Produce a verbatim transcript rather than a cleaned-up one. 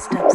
Step.